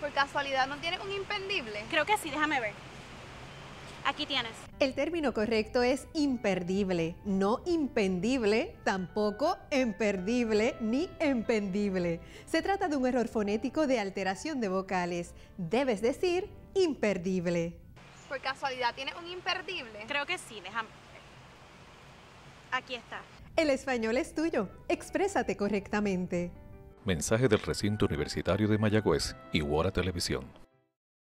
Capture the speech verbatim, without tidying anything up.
¿Por casualidad no tienes un imperdible? Creo que sí, déjame ver. Aquí tienes. El término correcto es imperdible, no impendible, tampoco emperdible ni empendible. Se trata de un error fonético de alteración de vocales. Debes decir imperdible. ¿Por casualidad tienes un imperdible? Creo que sí, déjame ver. Aquí está. El español es tuyo. Exprésate correctamente. Mensaje del Recinto Universitario de Mayagüez y WORA Televisión.